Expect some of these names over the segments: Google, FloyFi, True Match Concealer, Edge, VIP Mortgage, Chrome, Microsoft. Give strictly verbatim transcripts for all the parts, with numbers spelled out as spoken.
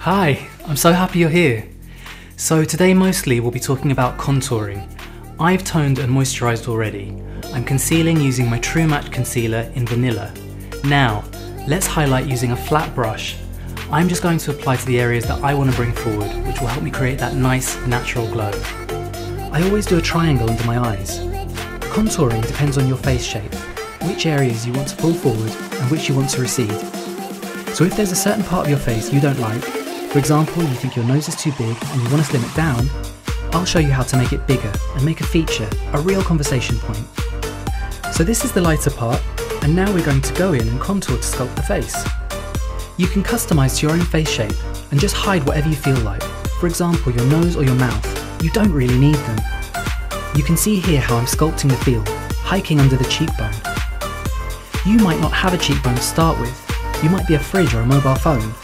Hi, I'm so happy you're here. So today mostly we'll be talking about contouring. I've toned and moisturised already. I'm concealing using my True Match Concealer in Vanilla. Now, let's highlight using a flat brush. I'm just going to apply to the areas that I want to bring forward, which will help me create that nice, natural glow. I always do a triangle under my eyes. Contouring depends on your face shape, which areas you want to pull forward and which you want to recede. So if there's a certain part of your face you don't like, for example, you think your nose is too big and you want to slim it down, I'll show you how to make it bigger and make a feature, a real conversation point. So this is the lighter part, and now we're going to go in and contour to sculpt the face. You can customise to your own face shape and just hide whatever you feel like, for example your nose or your mouth, you don't really need them. You can see here how I'm sculpting the feel, hiking under the cheekbone. You might not have a cheekbone to start with, you might be a fridge or a mobile phone.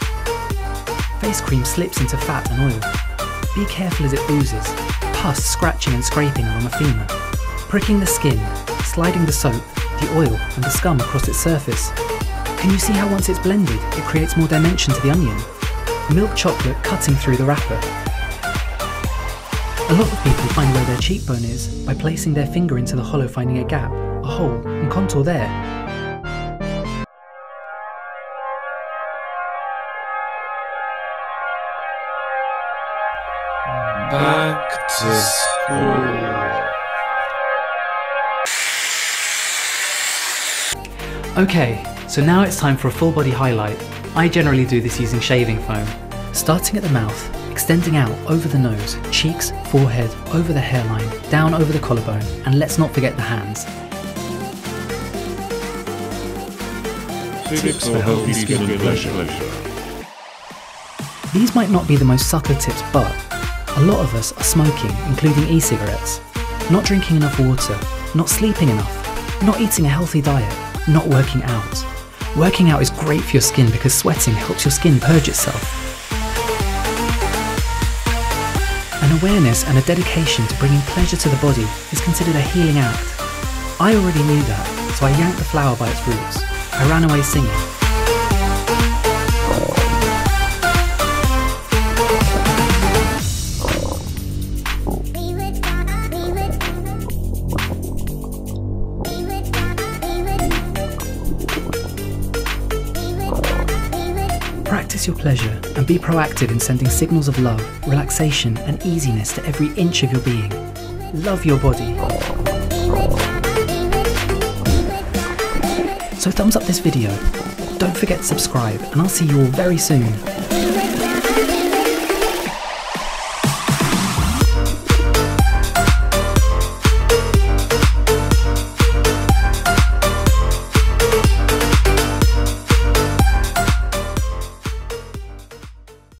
Face cream slips into fat and oil. Be careful as it oozes, pus scratching and scraping along the femur. Pricking the skin, sliding the soap, the oil and the scum across its surface. Can you see how once it's blended, it creates more dimension to the onion? Milk chocolate cutting through the wrapper. A lot of people find where their cheekbone is by placing their finger into the hollow, finding a gap, a hole, and contour there. Back to school. Okay, so now it's time for a full body highlight. I generally do this using shaving foam. Starting at the mouth, extending out over the nose, cheeks, forehead, over the hairline, down over the collarbone, and let's not forget the hands. Tips for healthy skin and pleasure. These might not be the most subtle tips, but a lot of us are smoking, including e-cigarettes, not drinking enough water, not sleeping enough, not eating a healthy diet, not working out. Working out is great for your skin because sweating helps your skin purge itself. An awareness and a dedication to bringing pleasure to the body is considered a healing act. I already knew that, so I yanked the flower by its roots. I ran away singing. Practice your pleasure and be proactive in sending signals of love, relaxation and easiness to every inch of your being. Love your body. So thumbs up this video, don't forget to subscribe and I'll see you all very soon.